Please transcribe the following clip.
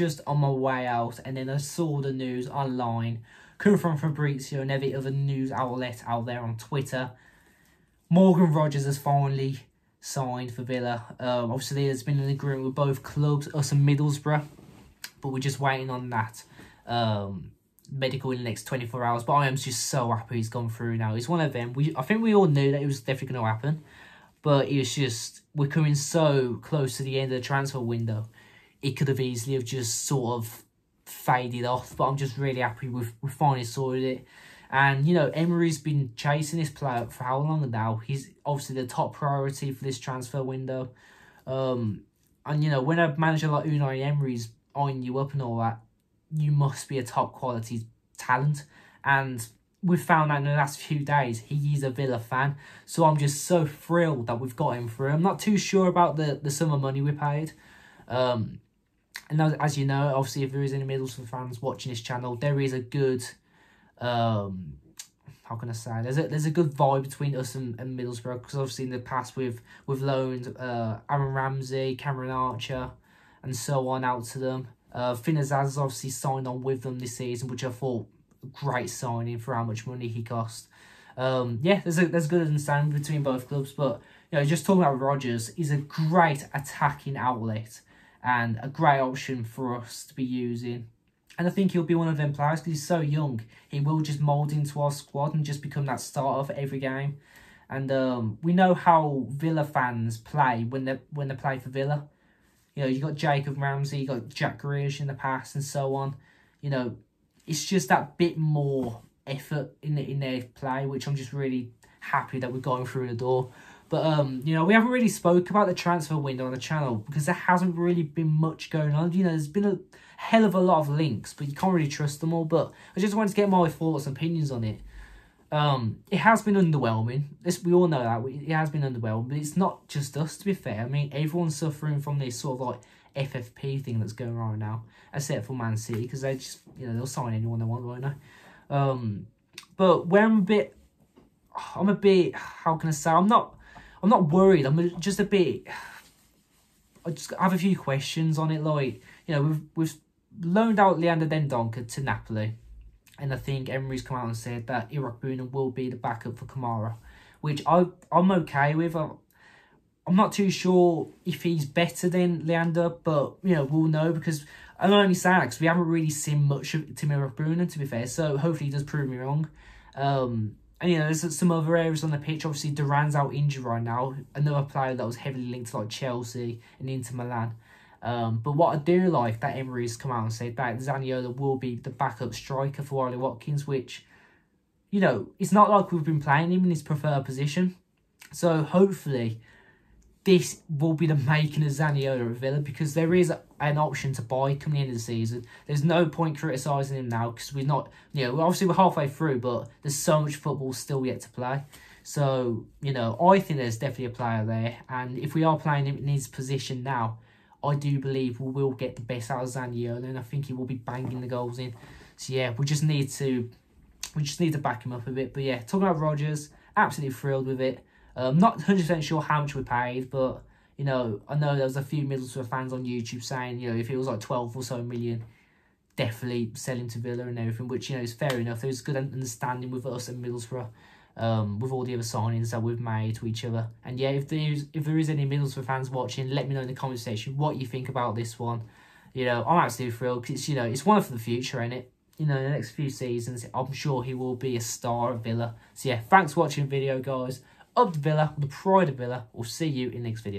just on my way out, and then I saw the news online, coming from Fabrizio and every other news outlet out there on Twitter. Morgan Rogers has finally signed for Villa. Obviously, there's been an agreement with both clubs, us and Middlesbrough, but we're just waiting on that medical in the next 24 hours. But I am just so happy he's gone through now. It's one of them. I think we all knew that it was definitely going to happen, but it's just we're coming so close to the end of the transfer window. It could have easily have just sort of faded off, but I'm just really happy we finally sorted it. And, you know, Emery's been chasing this player for how long now? He's obviously the top priority for this transfer window. And, you know, when a manager like Unai Emery's eyeing you up and all that, you must be a top quality talent. And we've found out in the last few days he is a Villa fan. So I'm just so thrilled that we've got him through. I'm not too sure about the sum of money we paid. And as you know, obviously, if there is any Middlesbrough fans watching this channel, there is a good... how can I say, there's a good vibe between us and Middlesbrough, because obviously in the past we've loaned Aaron Ramsey, Cameron Archer and so on out to them. Finn Azaz has obviously signed on with them this season, which I thought great signing for how much money he cost. Yeah, there's a good understanding between both clubs. But you know, just talking about Rodgers, he's a great attacking outlet and a great option for us to be using. And I think he'll be one of them players, because he's so young. He will just mould into our squad and just become that starter for every game. And we know how Villa fans play when they play for Villa. You know, you got Jacob Ramsey, you got Jack Grealish in the past and so on. You know, it's just that bit more effort in their play, which I'm just really happy that we're going through the door. But, you know, we haven't really spoke about the transfer window on the channel because there hasn't really been much going on. You know, there's been a hell of a lot of links, but you can't really trust them all. But I just wanted to get my thoughts and opinions on it. It has been underwhelming. We all know that. It has been underwhelming, but it's not just us, to be fair. I mean, everyone's suffering from this sort of, like, FFP thing that's going on right now, except for Man City, because they just, you know, they'll sign anyone they want, won't they? But where I'm a bit, how can I say, I'm not worried. I'm just a bit... I just have a few questions on it. Like, you know, we've loaned out Leander Dendoncker to Napoli. And I think Emery's come out and said that Iroegbunam will be the backup for Kamara, which I'm okay with. I'm not too sure if he's better than Leander, but, you know, we'll know, because I'm only saying that because we haven't really seen much of Tim Iroegbunam, to be fair. So hopefully he does prove me wrong. And, you know, there's some other areas on the pitch. Obviously, Duran's out injured right now. Another player that was heavily linked to, like, Chelsea and Inter Milan. But what I do like that Emery's come out and said that Zaniolo will be the backup striker for Wiley Watkins, which, you know, it's not like we've been playing him in his preferred position. So, hopefully, this will be the making of Zaniolo at Villa, because there is an option to buy coming into the season. There's no point criticising him now, because we're not, you know, obviously we're halfway through, but there's so much football still yet to play. So, you know, I think there's definitely a player there. And if we are playing him in his position now, I do believe we will get the best out of Zaniolo, and I think he will be banging the goals in. So, yeah, we just need to back him up a bit. But, yeah, talking about Rodgers, absolutely thrilled with it. I'm not 100% sure how much we paid, but, you know, I know there was a few Middlesbrough fans on YouTube saying, you know, if it was like 12 or so million, definitely selling to Villa and everything, which, you know, is fair enough. There was good understanding with us and Middlesbrough, with all the other signings that we've made to each other. And, yeah, if there is any Middlesbrough fans watching, let me know in the comment section what you think about this one. You know, I'm absolutely thrilled, because, you know, it's one for the future, ain't it? You know, in the next few seasons, I'm sure he will be a star at Villa. So, yeah, thanks for watching the video, guys. Up to Villa, the pride of Villa. We'll see you in the next video.